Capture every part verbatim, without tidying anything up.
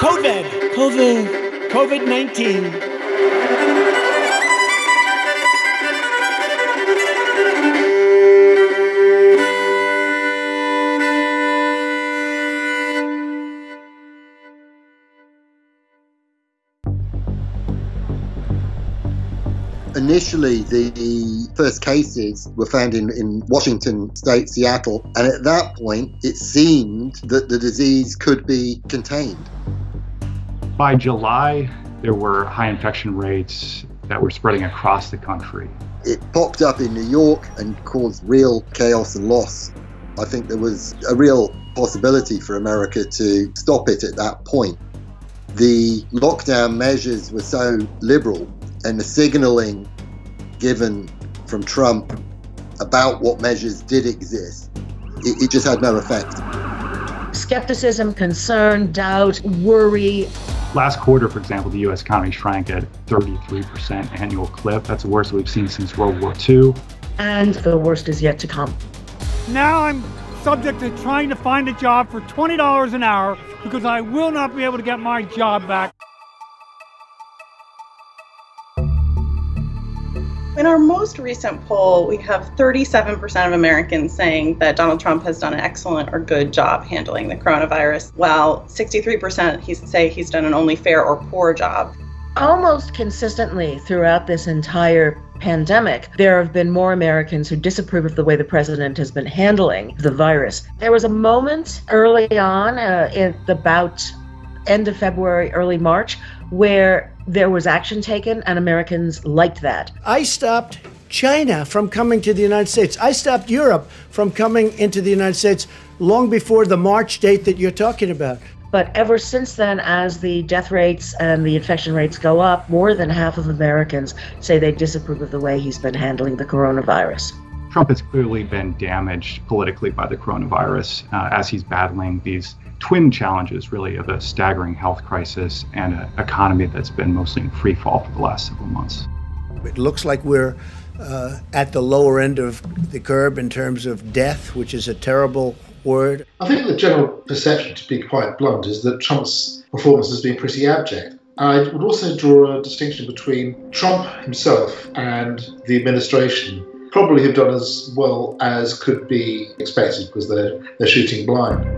COVID, COVID, COVID nineteen. Initially, the first cases were found in, in Washington state, Seattle, and at that point, it seemed that the disease could be contained. By July, there were high infection rates that were spreading across the country. It popped up in New York and caused real chaos and loss. I think there was a real possibility for America to stop it at that point. The lockdown measures were so liberal, and the signaling given from Trump about what measures did exist, it, it just had no effect. Skepticism, concern, doubt, worry. Last quarter, for example, the U S economy shrank at thirty-three percent annual clip. That's the worst we've seen since World War Two. And the worst is yet to come. Now I'm subject to trying to find a job for twenty dollars an hour because I will not be able to get my job back. In our most recent poll, we have thirty-seven percent of Americans saying that Donald Trump has done an excellent or good job handling the coronavirus, while sixty-three percent he's, say he's done an only fair or poor job. Almost consistently throughout this entire pandemic, there have been more Americans who disapprove of the way the president has been handling the virus. There was a moment early on, uh, at about end of February, early March, where there was action taken, and Americans liked that. I stopped China from coming to the United States. I stopped Europe from coming into the United States long before the March date that you're talking about. But ever since then, as the death rates and the infection rates go up, more than half of Americans say they disapprove of the way he's been handling the coronavirus. Trump has clearly been damaged politically by the coronavirus uh, as he's battling these twin challenges, really, of a staggering health crisis and an economy that's been mostly in free fall for the last several months. It looks like we're uh, at the lower end of the curve in terms of death, which is a terrible word. I think the general perception, to be quite blunt, is that Trump's performance has been pretty abject. I would also draw a distinction between Trump himself and the administration. Probably have done as well as could be expected because they're, they're shooting blind.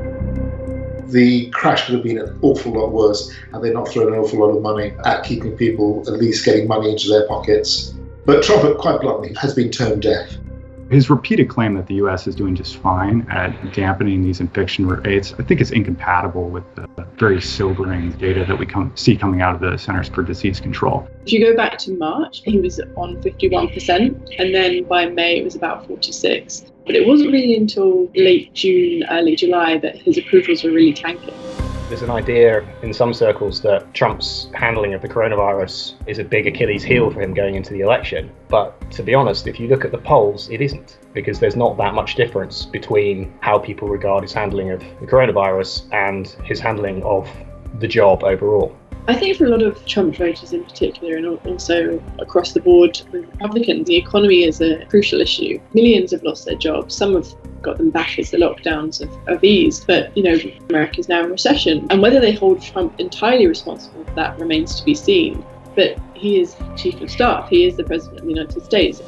The crash would have been an awful lot worse had they not thrown an awful lot of money at keeping people at least getting money into their pockets. But Trump, quite bluntly, has been turned deaf. His repeated claim that the U S is doing just fine at dampening these infection rates, I think, is incompatible with the very sobering data that we come, see coming out of the Centers for Disease Control. If you go back to March, he was on fifty-one percent, and then by May it was about forty-six. But it wasn't really until late June, early July that his approvals were really tanking. There's an idea in some circles that Trump's handling of the coronavirus is a big Achilles heel for him going into the election. But to be honest, if you look at the polls, it isn't, because there's not that much difference between how people regard his handling of the coronavirus and his handling of the job overall. I think for a lot of Trump voters in particular, and also across the board with Republicans, the economy is a crucial issue. Millions have lost their jobs. Some have got them back as the lockdowns have, have eased. But, you know, America's now in recession. And whether they hold Trump entirely responsible for that remains to be seen. But he is chief of staff. He is the president of the United States.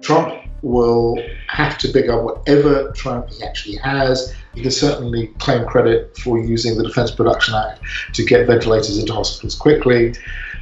Trump will have to pick up whatever Trump he actually has. He can certainly claim credit for using the Defence Production Act to get ventilators into hospitals quickly.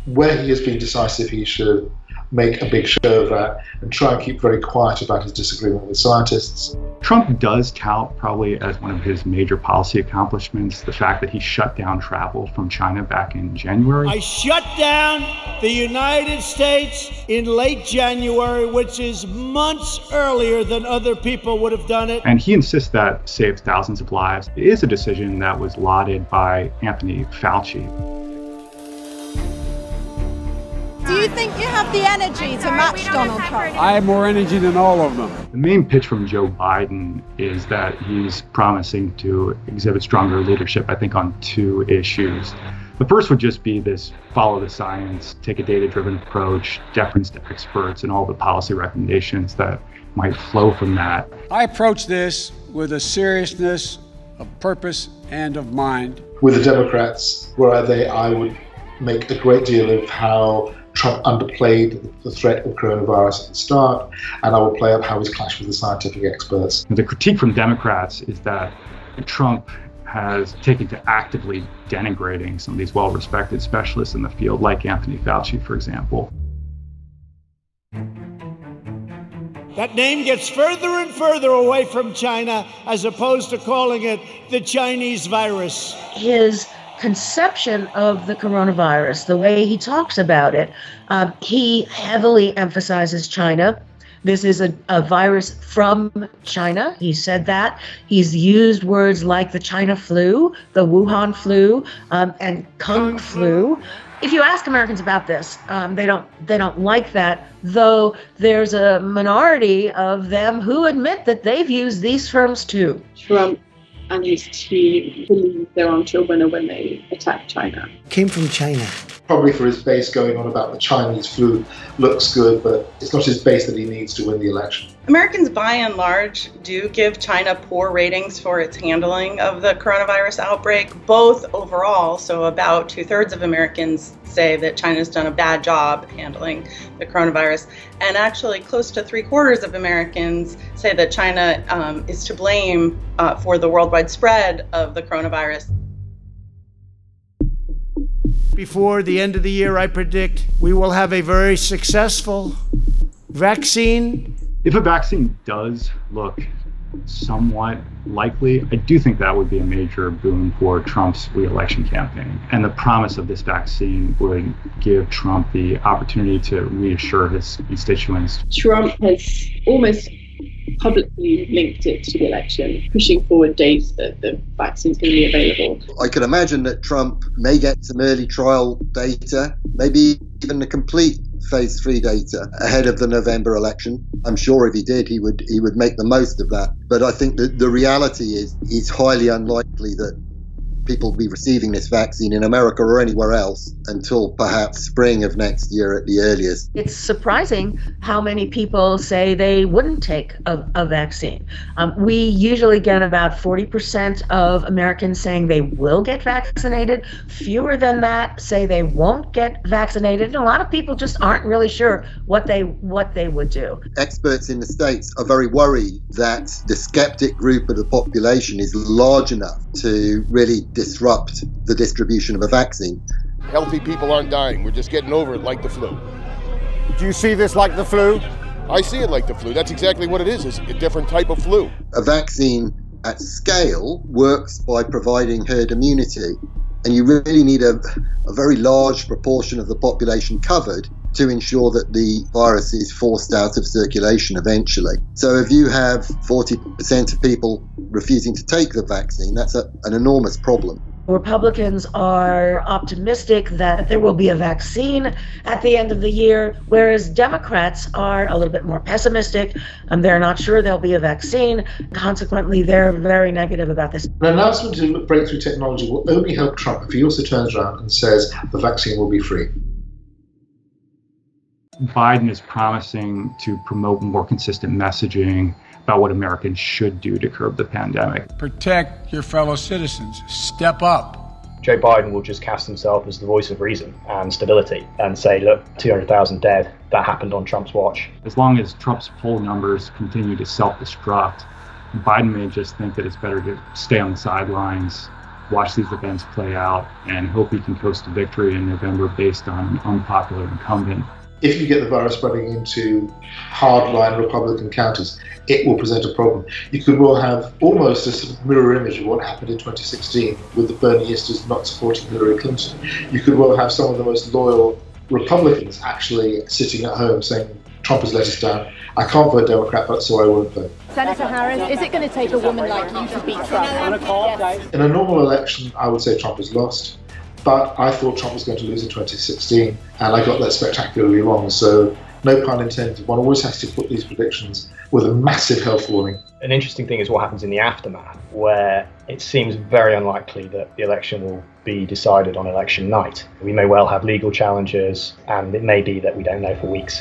Where he has been decisive, he should make a big show of that and try and keep very quiet about his disagreement with scientists. Trump does tout, probably as one of his major policy accomplishments, the fact that he shut down travel from China back in January. I shut down the United States in late January, which is months earlier than other people would have done it. And he insists that saves thousands of lives. It is a decision that was lauded by Anthony Fauci. Do you think you have the energy to match Donald Trump? I have more energy than all of them. The main pitch from Joe Biden is that he's promising to exhibit stronger leadership, I think, on two issues. The first would just be this follow the science, take a data-driven approach, deference to experts, and all the policy recommendations that might flow from that. I approach this with a seriousness of purpose and of mind. With the Democrats, were they, I would make a great deal of how Trump underplayed the threat of coronavirus at the start, and I will play up how he's clashed with the scientific experts. The critique from Democrats is that Trump has taken to actively denigrating some of these well-respected specialists in the field, like Anthony Fauci, for example. That name gets further and further away from China, as opposed to calling it the Chinese virus. His conception of the coronavirus, the way he talks about it, uh, he heavily emphasizes China. This is a, a virus from China. He said that. He's used words like the China flu, the Wuhan flu, um, and Kung flu. If you ask Americans about this, um, they don't they don't like that, though there's a minority of them who admit that they've used these terms too. Trump and his team believe they're on China when they attack China. Came from China. Probably for his base going on about the Chinese flu looks good, but it's not his base that he needs to win the election. Americans, by and large, do give China poor ratings for its handling of the coronavirus outbreak, both overall. So about two-thirds of Americans say that China's done a bad job handling the coronavirus. And actually, close to three-quarters of Americans say that China um, is to blame uh, for the worldwide spread of the coronavirus. Before the end of the year, I predict we will have a very successful vaccine. If a vaccine does look somewhat likely, I do think that would be a major boon for Trump's re-election campaign. And the promise of this vaccine would give Trump the opportunity to reassure his constituents. Trump has almost publicly linked it to the election, pushing forward dates that the vaccine's going to be available. I could imagine that Trump may get some early trial data, maybe even the complete phase three data ahead of the November election. I'm sure if he did, he would he would make the most of that. But I think that the reality is it's highly unlikely that people will be receiving this vaccine in America or anywhere else until perhaps spring of next year at the earliest. It's surprising how many people say they wouldn't take a, a vaccine. Um, we usually get about forty percent of Americans saying they will get vaccinated. Fewer than that say they won't get vaccinated. And a lot of people just aren't really sure what they what they would do. Experts in the States are very worried that the skeptic group of the population is large enough to really disrupt the distribution of a vaccine. Healthy people aren't dying. We're just getting over it like the flu. Do you see this like the flu? I see it like the flu. That's exactly what it is. It's a different type of flu. A vaccine at scale works by providing herd immunity. And you really need a, a very large proportion of the population covered to ensure that the virus is forced out of circulation eventually. So if you have forty percent of people refusing to take the vaccine, that's a, an enormous problem. Republicans are optimistic that there will be a vaccine at the end of the year, whereas Democrats are a little bit more pessimistic. Um, they're not sure there'll be a vaccine. Consequently, they're very negative about this. An announcement to breakthrough technology will only help Trump if he also turns around and says the vaccine will be free. Biden is promising to promote more consistent messaging about what Americans should do to curb the pandemic. Protect your fellow citizens. Step up. Joe Biden will just cast himself as the voice of reason and stability and say, look, two hundred thousand dead. That happened on Trump's watch. As long as Trump's poll numbers continue to self-destruct, Biden may just think that it's better to stay on the sidelines, watch these events play out, and hope he can coast to victory in November based on an unpopular incumbent. If you get the virus spreading into hardline Republican counties, it will present a problem. You could well have almost a sort of mirror image of what happened in twenty sixteen with the Bernieistas not supporting Hillary Clinton. You could well have some of the most loyal Republicans actually sitting at home saying, Trump has let us down. I can't vote Democrat, but so I won't vote. Senator Harris, is it going to take a woman like you to beat Trump? Yes. In a normal election, I would say Trump has lost. But I thought Trump was going to lose in twenty sixteen, and I got that spectacularly wrong. So no pun intended. One always has to put these predictions with a massive health warning. An interesting thing is what happens in the aftermath, where it seems very unlikely that the election will be decided on election night. We may well have legal challenges, and it may be that we don't know for weeks.